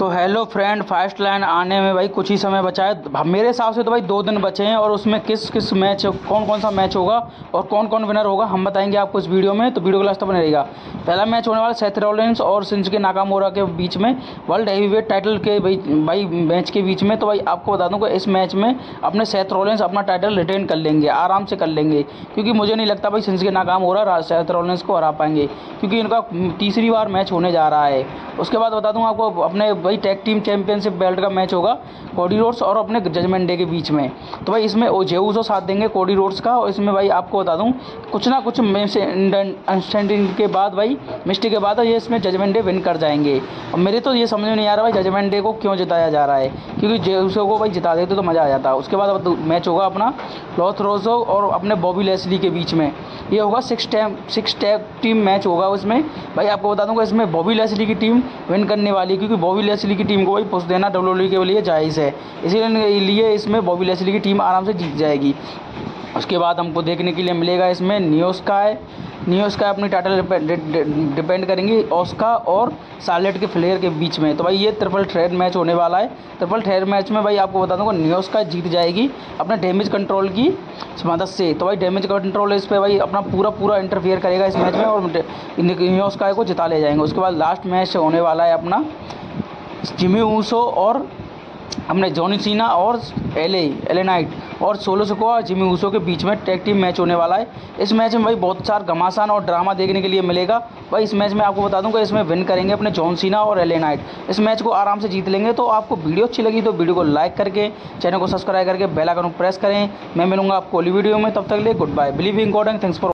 तो hello friend, fast line आने में भाई कुछ ही समय बचा है। मेरे हिसाब से तो भाई 2 दिन बचे हैं और उसमें किस किस मैच, कौन कौन सा मैच होगा और कौन कौन विनर होगा हम बताएंगे आपको इस वीडियो में। तो वीडियो को लास्ट तक बने रहेगा। पहला मैच होने वाला सेथ रॉलिन्स और शिंसुके नाकामोरा के बीच में, वर्ल्ड हैवीवेट टाइटल के भाई मैच के बीच में। तो भाई आपको बता दूं कि इस मैच में अपने सेथ रॉलिन्स अपना टाइटल रिटेन कर लेंगे, आराम से कर लेंगे, क्योंकि मुझे नहीं लगता भाई शिंसुके नाकामोरा सेथ रॉलिन्स को हरा पाएंगे, क्योंकि इनका तीसरी बार मैच होने जा रहा है। उसके बाद बता दूँ आपको अपने भाई टैग टीम चैंपियनशिप बेल्ट का मैच होगा कोडी रोड्स और अपने जजमेंट डे के बीच में। तो भाई इसमें जे ऊसो साथ देंगे कोडी रोड्स का। और इसमें भाई आपको बता दूं कुछ ना कुछ अंडरस्टैंडिंग के बाद भाई मिस्टेक के बाद ये इसमें जजमेंट डे विन कर जाएंगे। और मेरे तो ये समझ में नहीं आ रहा भाई जजमेंट डे को क्यों जिताया जा रहा है, क्योंकि जे ऊसो को भाई जिता देते तो मज़ा आ जाता। उसके बाद मैच होगा अपना लॉथ रोजो और अपने बॉबी लेस्ली के बीच में, ये होगा 6 टैग टीम मैच होगा। उसमें भाई आपको बता दूँगा इसमें बॉबी लेस्ली की टीम विन करने वाली है, क्योंकि बॉबी लेस्ली की टीम को भाई पुश देना डब्ल्यूडब्ल्यूई के लिए जायज़ है, इसीलिए इसमें बॉबी लेस्ली की टीम आराम से जीत जाएगी। उसके बाद हमको देखने के लिए मिलेगा इसमें नियोस्का अपनी टाइटल डिपेंड करेंगी ओस्का और शार्लेट के फ्लेयर के बीच में। तो भाई ये ट्रिपल थ्रेट मैच होने वाला है। ट्रिपल थ्रेट मैच में भाई आपको बता दूँगा नियोस्का जीत जाएगी अपने डैमेज कंट्रोल की मदद से। तो भाई डैमेज कंट्रोल इस पर भाई अपना पूरा इंटरफेयर करेगा इस मैच में और नियोस्का को जिता ले जाएंगे। उसके बाद लास्ट मैच होने वाला है अपना जिमी ऊसो और हमने जॉनी सीना और एलए नाइट और सोलो सिकोआ और जिमी ऊसो के बीच में टैग टीम मैच होने वाला है। इस मैच में भाई बहुत सारा घमासान और ड्रामा देखने के लिए मिलेगा। भाई इस मैच में आपको बता दूंगा इसमें विन करेंगे अपने जॉन सीना और एलए नाइट, इस मैच को आराम से जीत लेंगे। तो आपको वीडियो अच्छी लगी तो वीडियो को लाइक करके चैनल को सब्सक्राइब करके बेल आइकन को प्रेस करें। मैं मिलूंगा आपको अगली वीडियो में, तब तक के लिए goodbye, believe in God and thanks for